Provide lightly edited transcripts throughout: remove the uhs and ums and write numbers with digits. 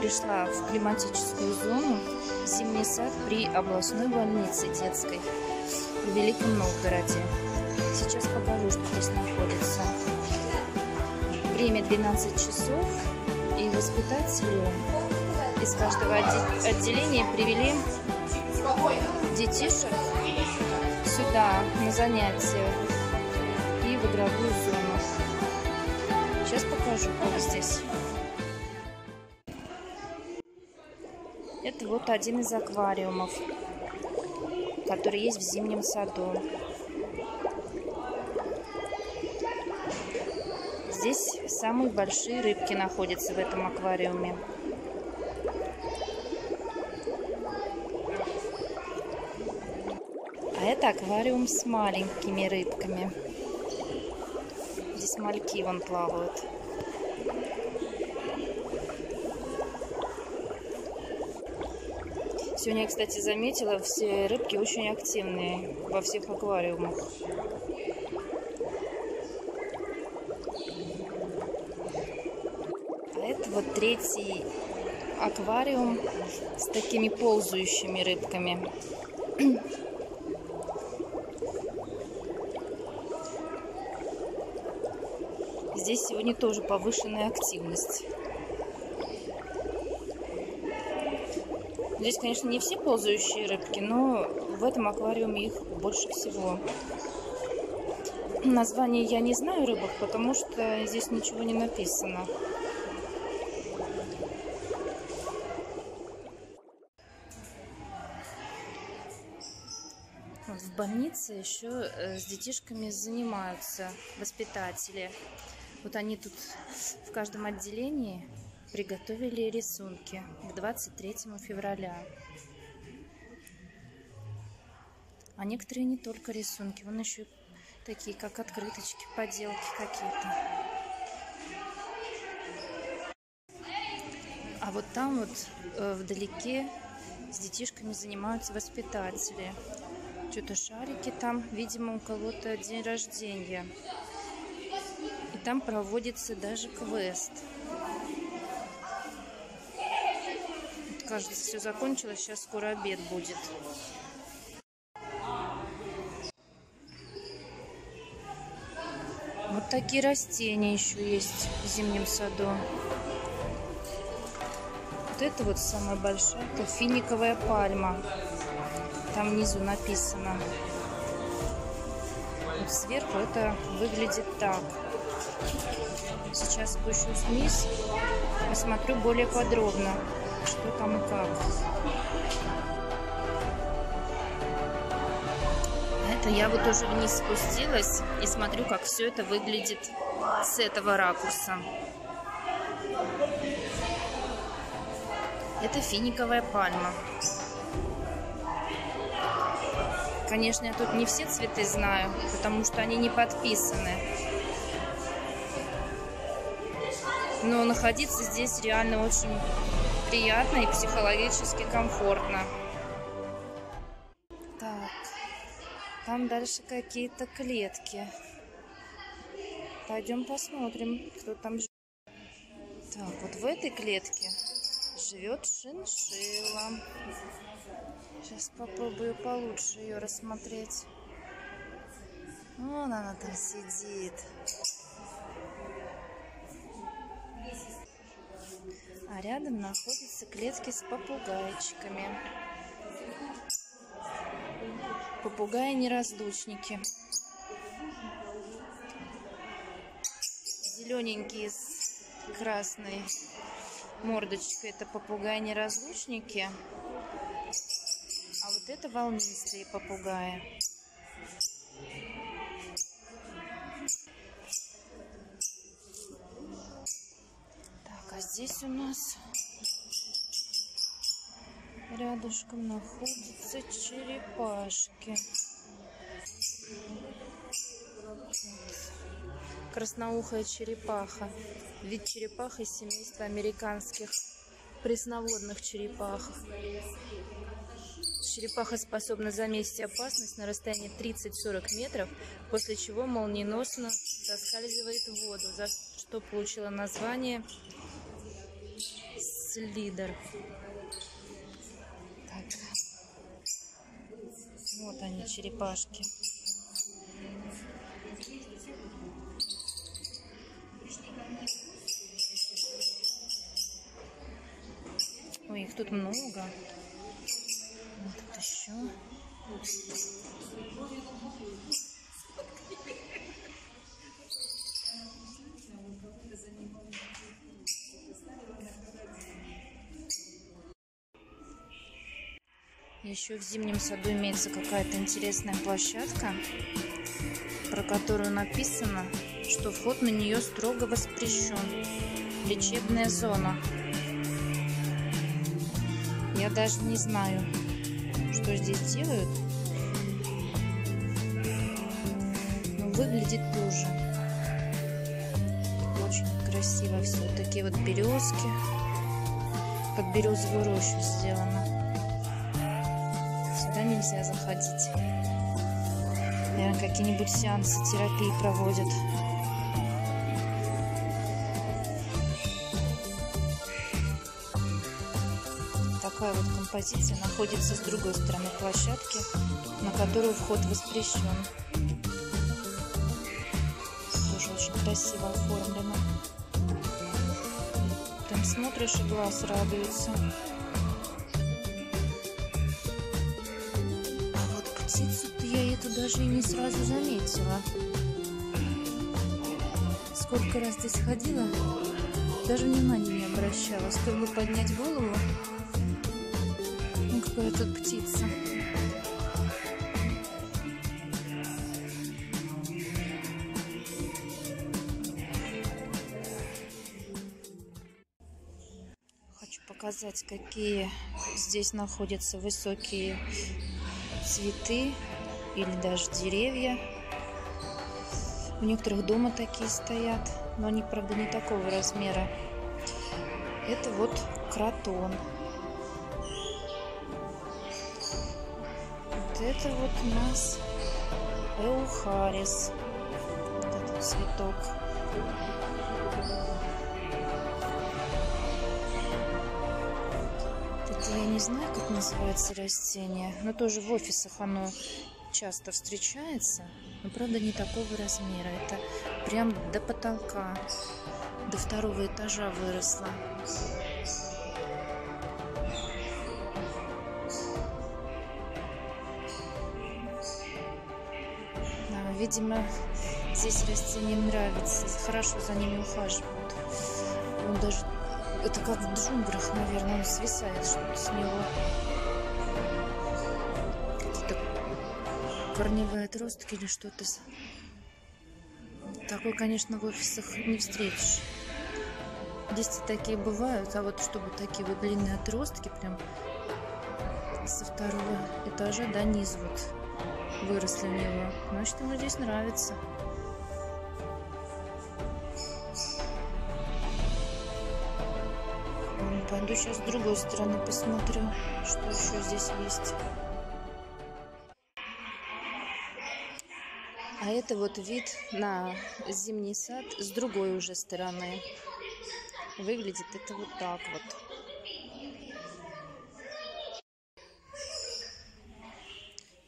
пришла в климатическую зону «Зимний сад» при областной больнице детской в Великом Новгороде. Сейчас покажу, что здесь находится. Время 12 часов, и воспитатели из каждого отделения привели детишек сюда на занятия и в игровую зону. Сейчас покажу, как здесь. Это вот один из аквариумов, который есть в Зимнем саду. Здесь самые большие рыбки находятся в этом аквариуме. А это аквариум с маленькими рыбками. Здесь мальки вон плавают. Сегодня я, кстати, заметила, все рыбки очень активные во всех аквариумах. А это вот третий аквариум с такими ползающими рыбками. Здесь сегодня тоже повышенная активность. Здесь, конечно, не все ползающие рыбки, но в этом аквариуме их больше всего. Название я не знаю рыбок, потому что здесь ничего не написано. В больнице еще с детишками занимаются воспитатели. Вот они тут в каждом отделении приготовили рисунки к 23 февраля. А некоторые не только рисунки, вон еще такие, как открыточки, поделки какие-то. А вот там вот вдалеке с детишками занимаются воспитатели. Что-то шарики там, видимо, у кого-то день рождения. И там проводится даже квест. Кажется, все закончилось. Сейчас скоро обед будет. Вот такие растения еще есть в Зимнем саду. Вот это вот самая большая. Это финиковая пальма. Там внизу написано. Вот сверху это выглядит так. Сейчас спущусь вниз. Посмотрю более подробно, что там и как. Это я вот уже вниз спустилась и смотрю, как все это выглядит с этого ракурса. Это финиковая пальма. Конечно, я тут не все цветы знаю, потому что они не подписаны. Но находиться здесь реально очень приятно и психологически комфортно. Так, там дальше какие-то клетки. Пойдем посмотрим, кто там живет. Так, вот в этой клетке живет шиншилла. Сейчас попробую получше ее рассмотреть. Вон она там сидит. А рядом находятся клетки с попугайчиками. Попугаи-неразлучники. Зелененькие с красной мордочкой — это попугаи-неразлучники. А вот это волнистые попугаи. Здесь у нас рядышком находятся черепашки. Красноухая черепаха. Вид черепах из семейства американских пресноводных черепах. Черепаха способна заметить опасность на расстоянии 30-40 метров, после чего молниеносно соскальзывает в воду, за что получила название цилидр. Так. Вот они, черепашки. Ой, их тут много. Вот тут еще. Еще в Зимнем саду имеется какая-то интересная площадка, про которую написано, что вход на нее строго воспрещен. Лечебная зона. Я даже не знаю, что здесь делают. Но выглядит тоже очень красиво все. Вот такие вот березки. Под березовую рощу сделано. Сюда нельзя заходить. Наверное, какие-нибудь сеансы терапии проводят. Такая вот композиция находится с другой стороны площадки, на которую вход воспрещен. Тоже очень красиво оформлено. Там смотришь, и глаз радуется. Птицу-то я эту даже и не сразу заметила. Сколько раз здесь ходила, даже внимания не обращала. Стоило поднять голову, ну какая тут птица. Хочу показать, какие здесь находятся высокие цветы или даже деревья. У некоторых дома такие стоят, но они, правда, не такого размера. Это вот кротон. Вот это вот у нас эухарис. Вот этот цветок. Я не знаю, как называется растение, но тоже в офисах оно часто встречается, но, правда, не такого размера. Это прям до потолка, до второго этажа выросло. Да, видимо, здесь растениям нравится, хорошо за ними ухаживают. Он даже... Это как в джунглях, наверное, он свисает что-то с него. Какие-то корневые отростки или что-то. Такое, конечно, в офисах не встретишь. Здесь такие бывают, а вот чтобы такие вот длинные отростки прям со второго этажа до низу вот выросли в него. Значит, ему здесь нравится. Пойду сейчас с другой стороны посмотрю, что еще здесь есть. А это вот вид на Зимний сад с другой уже стороны. Выглядит это вот так вот.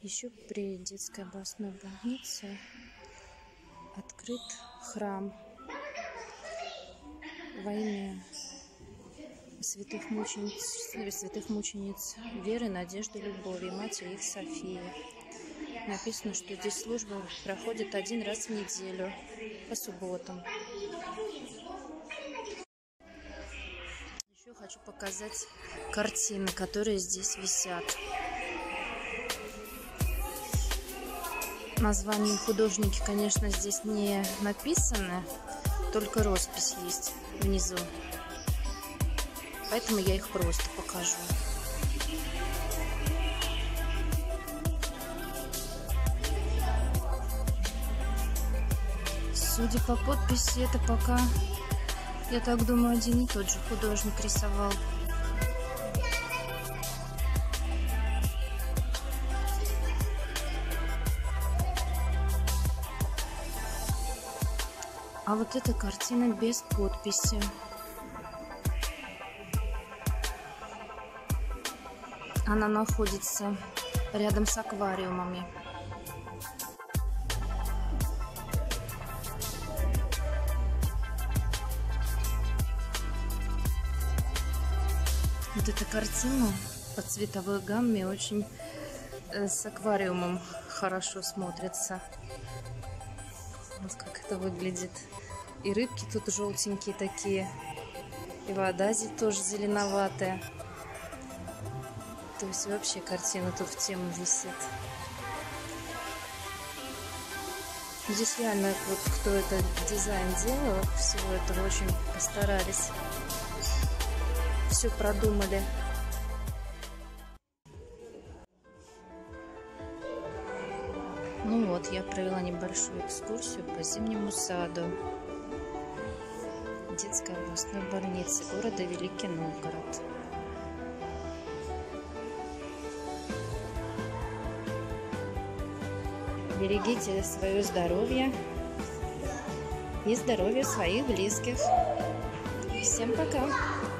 Еще при детской областной больнице открыт храм во имя святых мучениц веры, надежды, любови, матери их Софии. Написано, что здесь служба проходит один раз в неделю, по субботам. Еще хочу показать картины, которые здесь висят. Названия художники, конечно, здесь не написаны, только роспись есть внизу. Поэтому я их просто покажу. Судя по подписи, это пока, я так думаю, один и тот же художник рисовал. А вот эта картина без подписи. она находится рядом с аквариумами. Вот эта картина по цветовой гамме очень с аквариумом хорошо смотрится. Вот как это выглядит. И рыбки тут желтенькие такие, и вода здесь тоже зеленоватая. То есть вообще картина тут в тему висит. Здесь реально вот кто этот дизайн делал, всего этого очень постарались. Все продумали. Ну вот, я провела небольшую экскурсию по Зимнему саду детской областной больницы города Великий Новгород. Берегите свое здоровье и здоровье своих близких. Всем пока!